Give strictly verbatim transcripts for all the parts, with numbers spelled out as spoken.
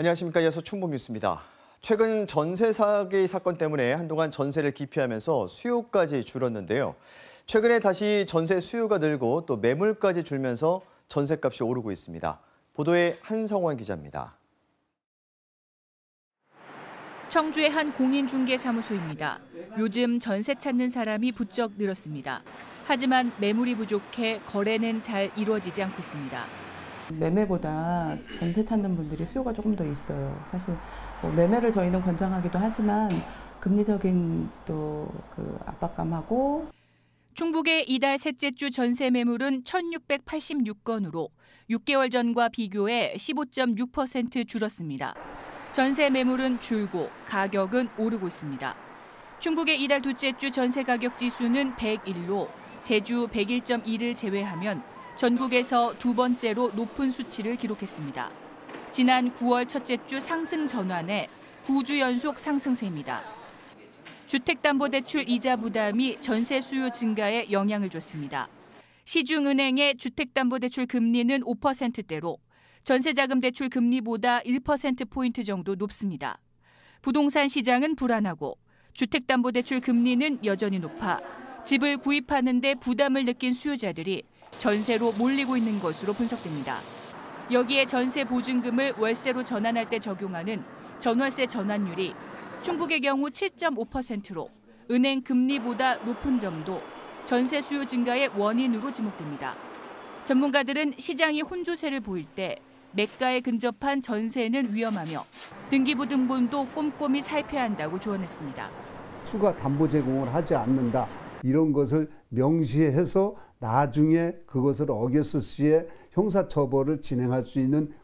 안녕하십니까. 이어서 충북뉴스입니다. 최근 전세 사기 사건 때문에 한동안 전세를 기피하면서 수요까지 줄었는데요. 최근에 다시 전세 수요가 늘고 또 매물까지 줄면서 전세값이 오르고 있습니다. 보도에 한성원 기자입니다. 청주의 한 공인중개사무소입니다. 요즘 전세 찾는 사람이 부쩍 늘었습니다. 하지만 매물이 부족해 거래는 잘 이루어지지 않고 있습니다. 매매보다 전세 찾는 분들이 수요가 조금 더 있어요. 사실 뭐 매매를 저희는 권장하기도 하지만 금리적인 또 그 압박감하고. 충북의 이달 셋째 주 전세 매물은 천육백팔십육 건으로 육 개월 전과 비교해 십오 점 육 퍼센트 줄었습니다. 전세 매물은 줄고 가격은 오르고 있습니다. 충북의 이달 둘째 주 전세 가격 지수는 백일로 제주 백일 점 이를 제외하면 전국에서 두 번째로 높은 수치를 기록했습니다. 지난 구월 첫째 주 상승 전환에 구 주 연속 상승세입니다. 주택담보대출 이자 부담이 전세 수요 증가에 영향을 줬습니다. 시중은행의 주택담보대출 금리는 오 퍼센트대로 전세자금대출 금리보다 일 퍼센트 포인트 정도 높습니다. 부동산 시장은 불안하고 주택담보대출 금리는 여전히 높아 집을 구입하는 데 부담을 느낀 수요자들이 전세로 몰리고 있는 것으로 분석됩니다. 여기에 전세 보증금을 월세로 전환할 때 적용하는 전월세 전환율이 충북의 경우 칠 점 오 퍼센트로 은행 금리보다 높은 점도 전세 수요 증가의 원인으로 지목됩니다. 전문가들은 시장이 혼조세를 보일 때 매가에 근접한 전세는 위험하며 등기부등본도 꼼꼼히 살펴야 한다고 조언했습니다. 추가 담보 제공을 하지 않는다. 이런 것을 명시해서 나중에 그것을 어겼을 시에 형사처벌을 진행할 수 있는.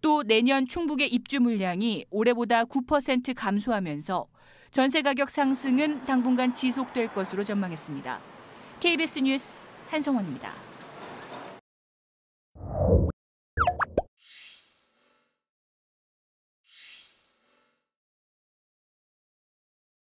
또 내년 충북의 입주 물량이 올해보다 구 퍼센트 감소하면서 전세 가격 상승은 당분간 지속될 것으로 전망했습니다. 케이비에스 뉴스 한성원입니다.